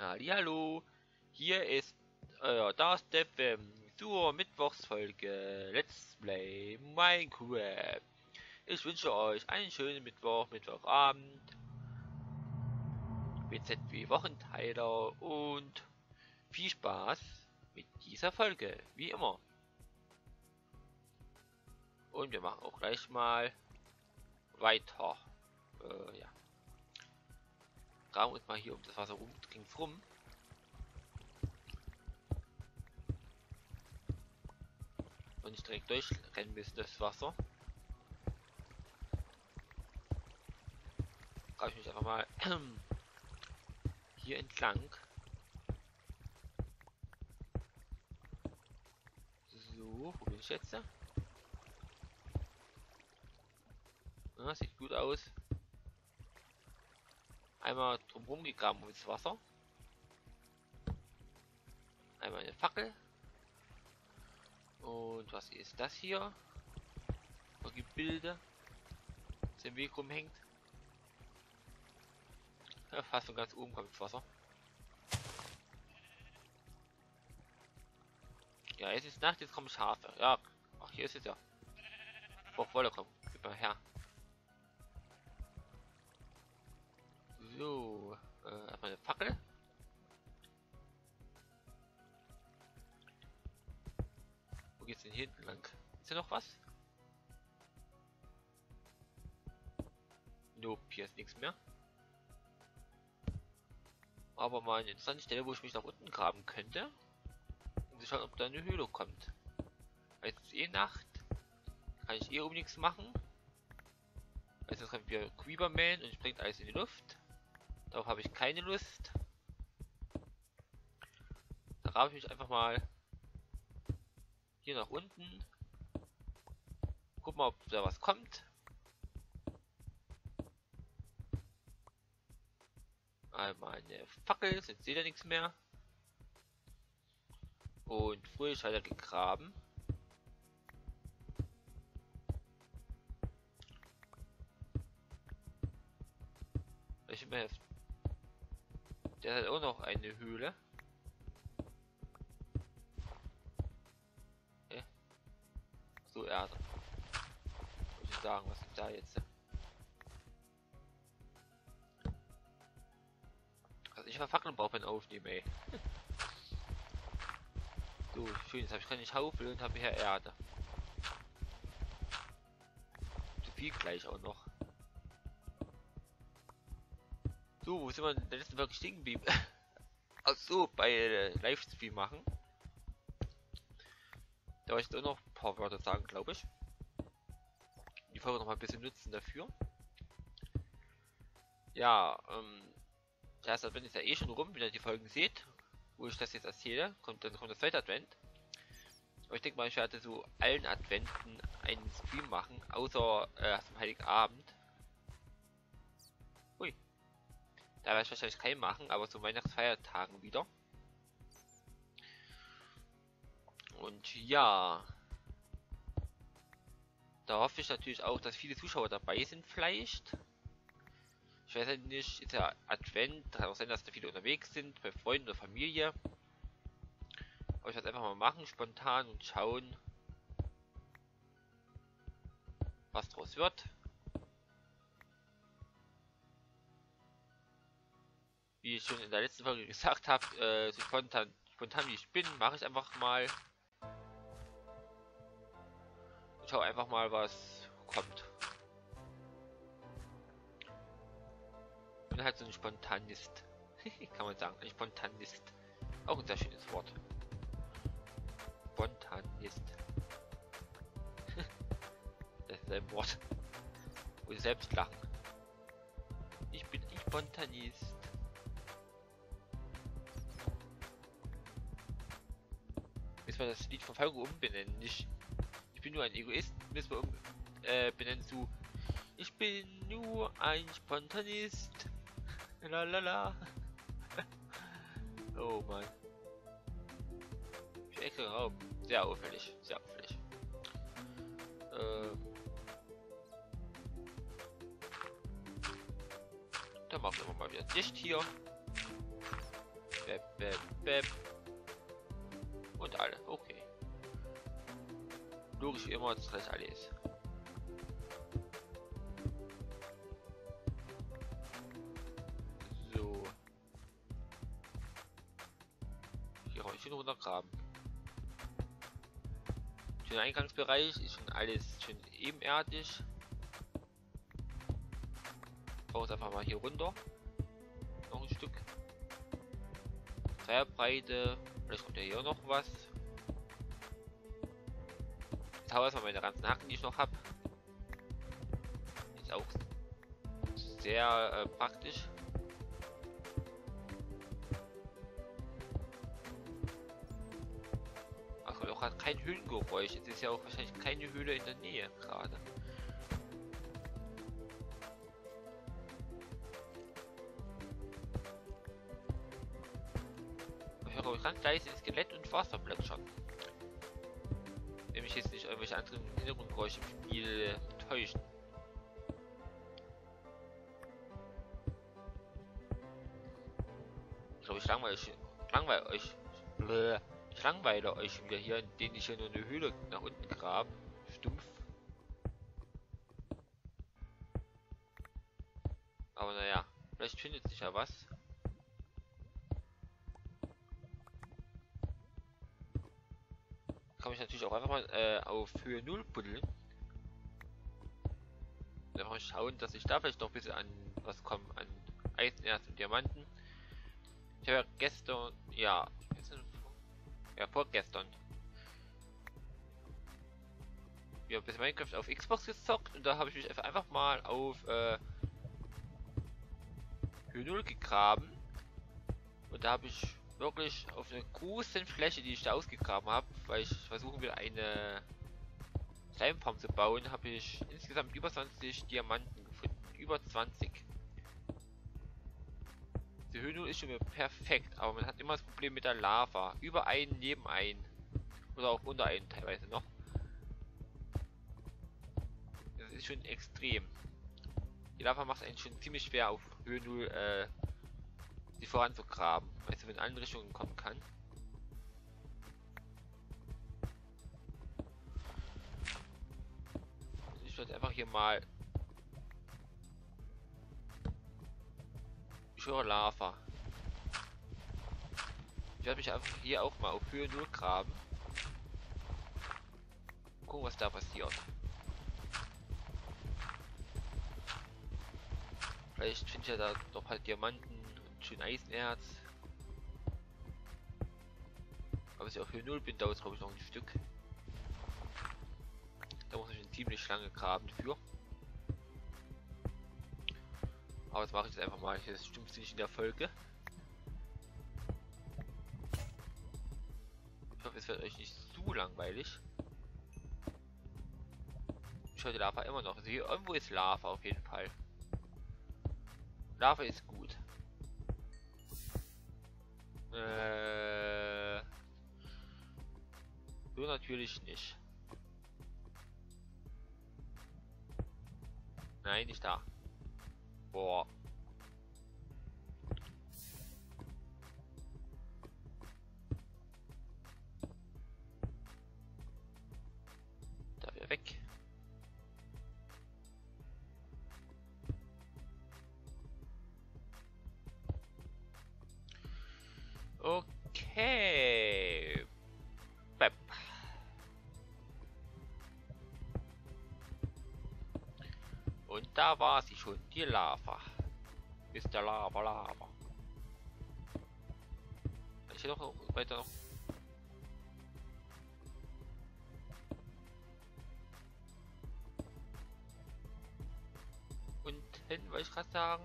Hallihallo, hier ist euer Darth Steffen zur Mittwochsfolge Let's Play Minecraft. Ich wünsche euch einen schönen Mittwochabend, BZW Wochenteiler und viel Spaß mit dieser Folge, wie immer. Und wir machen auch gleich mal weiter. Ja. Graben uns mal hier um das Wasser rum, ging's rum. Und nicht direkt durchrennen müssen das Wasser. Grabe ich mich einfach mal hier entlang. So, wo bin ich jetzt? Ja, sieht gut aus. Einmal drumherum gegraben ums Wasser. Einmal eine Fackel. Und was ist das hier? Ein Gebilde, das im Weg rumhängt. Ja, fast von ganz oben kommt das Wasser. Ja, jetzt ist Nacht, jetzt kommen Schafe. Ja, ach, hier ist es ja. Auch Wolle, komm, gib mal her. So, erstmal eine Fackel. Wo geht's denn hier hinten lang? Ist hier noch was? Nope, hier ist nichts mehr. Aber mal eine interessante Stelle, wo ich mich nach unten graben könnte. Um zu schauen, ob da eine Höhle kommt. Jetzt ist eh Nacht. Kann ich eh um nichts machen. Also jetzt kommt wieder Creeperman und springt alles in die Luft. Darauf habe ich keine Lust. Da grabe ich mich einfach mal hier nach unten. Guck mal, ob da was kommt. Einmal eine Fackel, jetzt seht ihr nichts mehr. Und früher ist weiter gegraben. Ich meine, der hat auch noch eine Höhle. Okay. So, Erde. Muss ich sagen, was ist da jetzt? Also ich verfackeln brauche beim Aufnehmen, ey. So, schön, jetzt habe ich keine Schaufel und habe hier Erde. Zu viel gleich auch noch. So, wo sind wir in der letzten Folge stehen geblieben? Achso, bei Livestream machen. Da wollte ich doch noch ein paar Wörter sagen, glaube ich. Die Folge noch mal ein bisschen nutzen dafür. Ja, der erste Advent ist ja eh schon rum, wenn ihr die Folgen seht, wo ich das jetzt erzähle. Dann kommt der zweite Advent. Aber ich denke mal, ich werde so allen Adventen einen Stream machen, außer zum Heiligabend. Ui. Da werde ich wahrscheinlich keinen machen, aber zu Weihnachtsfeiertagen wieder. Und ja, da hoffe ich natürlich auch, dass viele Zuschauer dabei sind vielleicht. Ich weiß halt nicht, ist ja Advent, kann auch sein, dass da viele unterwegs sind, bei Freunden oder Familie. Aber ich werde es einfach mal machen, spontan und schauen, was draus wird. Wie ich schon in der letzten Folge gesagt habe, so spontan wie ich bin, mache ich einfach mal. Ich schaue einfach mal, was kommt. Ich bin halt so ein Spontanist. Kann man sagen, ein Spontanist. Auch ein sehr schönes Wort. Spontanist. Das ist ein Wort. Und selbst lachen. Ich bin ein Spontanist. Das Lied von Falco umbenennen. Ich bin nur ein Egoist, müssen wir umbenennen zu Ich bin nur ein Spontanist. Lalala. Oh Mann. Schrecklicher Raum. Sehr auffällig. Sehr auffällig. Dann machen wir mal wieder dicht hier. Bäb, bäb, bäb. Und alle, okay. Logisch wie immer, das alles. So. Hier kann ich schon runtergraben. Der Eingangsbereich ist schon alles schön ebenerdig. Braucht einfach mal hier runter. Noch ein Stück. Zweierbreite. Vielleicht kommt ja hier noch was. Jetzt hau erstmal meine ganzen Hacken, die ich noch habe. Ist auch sehr praktisch. Ach, kommt auch gerade kein Höhlengeräusch. Jetzt ist ja auch wahrscheinlich keine Höhle in der Nähe gerade. Ganz leise Skelett und Wasser plätschern. Wenn mich jetzt nicht irgendwelche anderen Hintergrundgeräusche im Spiel täuschen. Ich glaube, ich langweile euch schon wieder hier, indem ich hier nur eine Höhle nach unten grabe. Stumpf. Aber naja, vielleicht findet sich ja was. Kann mich natürlich auch einfach mal auf Höhe 0 buddeln. Dann mal schauen, dass ich da vielleicht noch ein bisschen an was komme, an Eisenerz und Diamanten. Ich habe ja gestern, vorgestern, ja, ein bisschen Minecraft auf Xbox gezockt und da habe ich mich einfach mal auf Höhe 0 gegraben und da habe ich wirklich auf einer großen Fläche, die ich da ausgegraben habe, weil ich versuchen will, eine Slimeform zu bauen, habe ich insgesamt über 20 Diamanten gefunden. Über 20. Die Höhe 0 ist schon perfekt, aber man hat immer das Problem mit der Lava. Über einen, neben einen. Oder auch unter einen teilweise noch. Das ist schon extrem. Die Lava macht einen schon ziemlich schwer auf Höhe 0, sie voranzugraben, weil sie in allen Richtungen kommen kann. Ich werde einfach hier mal. Ich höre Lava. Ich werde mich einfach hier auch mal auf Höhe 0 graben. Gucken, was da passiert. Vielleicht finde ich ja da noch halt Diamanten. Schön Eisenerz. Aber wenn ich auf Höhe 0 bin, dauert es glaube ich noch ein Stück. Da muss ich eine ziemlich lange graben für. Aber das mache ich jetzt einfach mal. Das stimmt nicht in der Folge. Ich hoffe, es wird euch nicht zu langweilig. Ich höre die Lava immer noch. Also hier irgendwo ist Lava auf jeden Fall. Lava ist gut. So natürlich nicht. Nein, nicht da. Boah. Da wäre weg. Okay. Bäb. Und da war sie schon, die Lava. Ist der Lava. Ich hätte noch weiter. Und hinten wollte ich gerade sagen.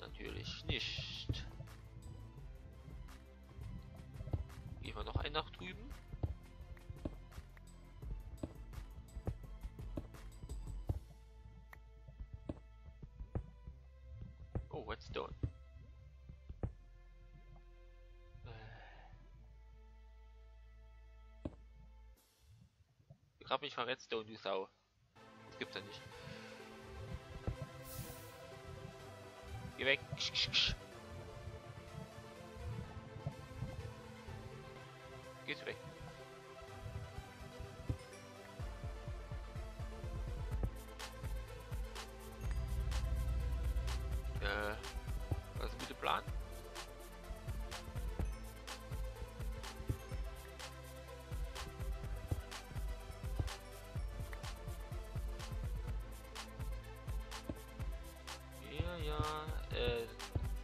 Natürlich nicht. Gehen wir noch einen nach drüben. Oh, Redstone. Wir grab mich von Redstone, du Sau. Das gibt's ja nicht. Geh weg. Gehst weg. Was ist mit dem Plan?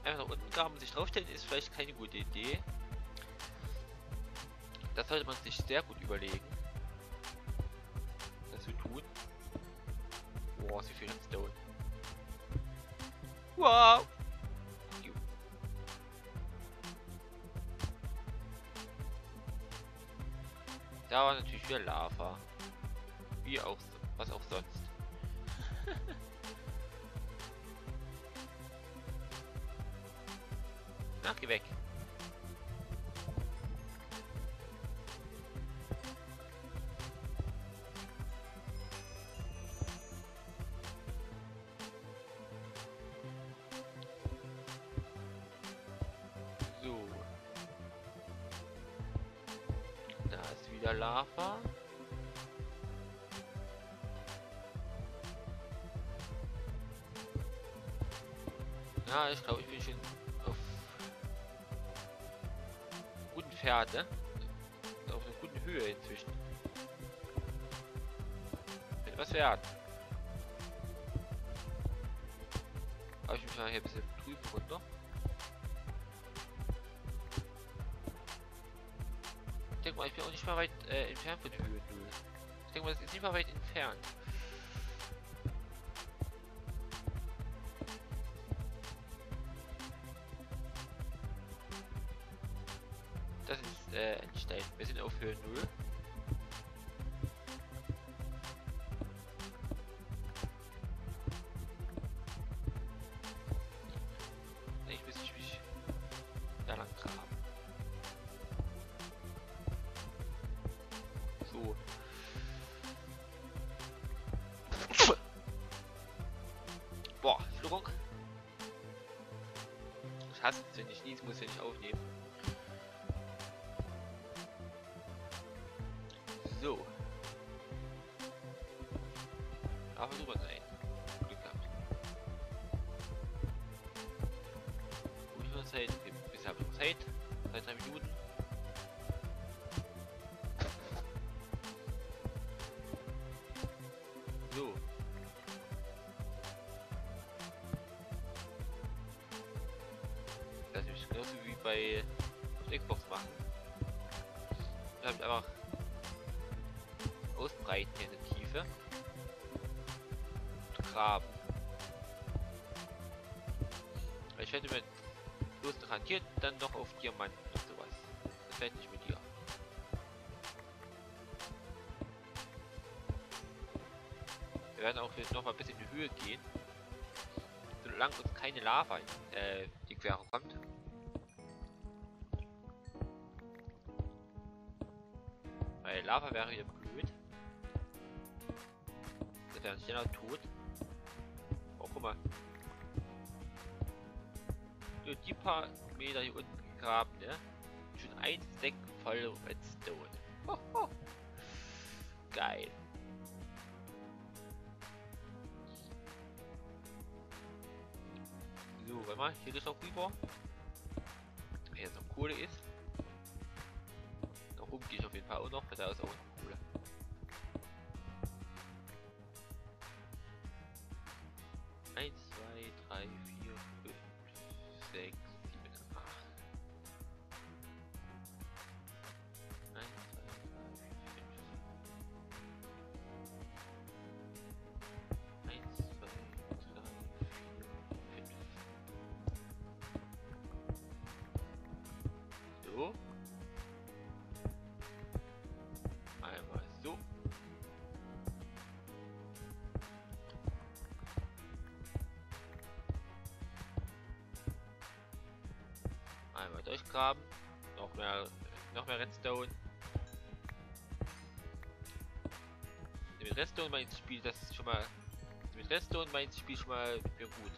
Einfach nach unten graben, sich draufstellen ist vielleicht keine gute Idee. Das sollte man sich sehr gut überlegen, das zu tun. Boah, sie viel Redstone. Wow! Da war natürlich wieder Lava. Wie auch was auch sonst. Na, geh weg. Lava. Ja, ich glaube, ich bin schon auf guten Pferd, ne? Auf einer guten Höhe inzwischen. Etwas wert. Aber ich muss mal hier ein bisschen drüben runter. Ich denke mal, ich bin auch nicht mal weit entfernt von der Höhe. Ich denke mal, das ist nicht mal weit entfernt. Das ist ein Stein. Wir sind auf Höhe 0. Ich muss mich da lang graben. Boah, Flugung. Ich hasse es, wenn ich nies, muss ich nicht aufnehmen. So. Aber drüber sein. Glück gehabt. Gut, ich habe Zeit. Bisher habe ich noch Zeit. Seit 3 Minuten. Bei Xbox machen. Ich habe einfach ausbreiten in der Tiefe und graben. Ich hätte mir bloß garantiert dann noch auf Diamanten und sowas. Das fällt nicht mit dir. Wir werden auch jetzt noch mal ein bisschen in die Höhe gehen, solange uns keine Lava in die Quere kommt. Lava wäre hier blöd. Das wäre schneller tot. Oh, guck mal. Nur die paar Meter hier unten gegraben, ne? Schon ein Stack voll Redstone. Ho, ho. Geil. So, warte mal, hier ist noch rüber. Wenn jetzt noch Kohle ist. Gehe ich auf jeden Fall auch noch, weil da ist auch noch Kohle. Cool. 1, 2, 3, 4, 5, 6, 7, 8. 1, 2, 3, 4, 5. 1, 2, 3, 4, 5. So. Einmal durchgraben, noch mehr Redstone. mit Redstone mal ins Spiel, das ist schon mal. Mit Redstone mal ins Spiel schon mal mir gut.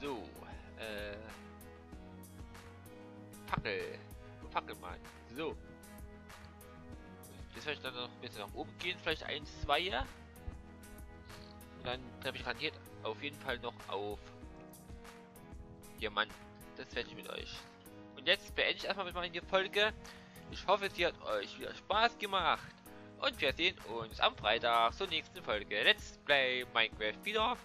So, Fackel mal. So. Jetzt werde ich dann noch ein bisschen nach oben gehen, vielleicht 1, 2er. Und dann treffe ich garantiert auf jeden Fall noch auf Diamanten. Das werde ich mit euch. Und jetzt beende ich erstmal mit meiner Folge. Ich hoffe, sie hat euch wieder Spaß gemacht. Und wir sehen uns am Freitag zur nächsten Folge Let's Play Minecraft wieder.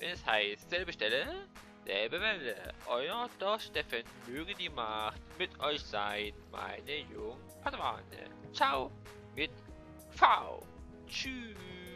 Wenn es heißt, selbe Stelle, selbe Welle. Euer Darth Steffen, möge die Macht mit euch sein, meine jungen Padawane. Ciao mit V. Tschüss.